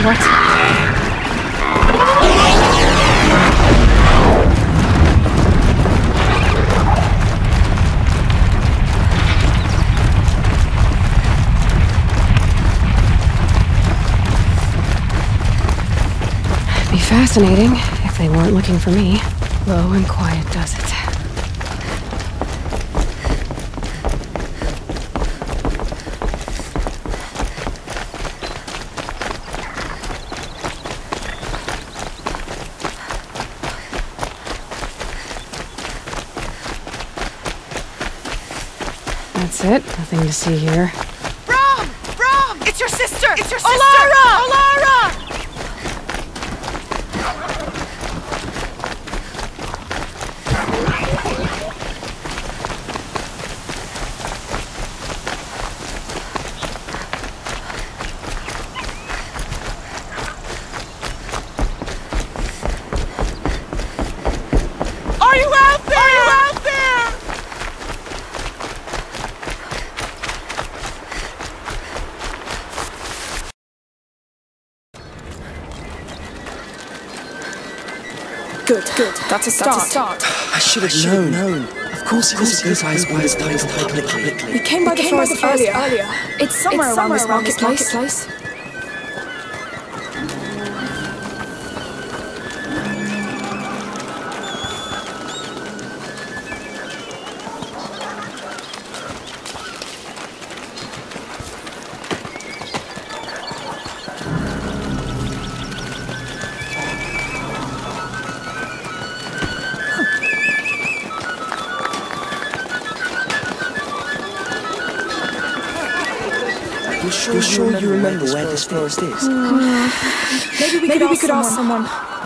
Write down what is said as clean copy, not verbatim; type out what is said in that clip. Try what? Fascinating, if they weren't looking for me. Low and quiet does it. That's it. Nothing to see here. Brom! Brom! It's your sister! It's your sister! Olara! Olara! Good. That's a start. I should have known. Of course, these guys always die publicly. We came by the forest earlier. It's somewhere around this marketplace. You're sure you remember where this forest is? Maybe we could ask someone.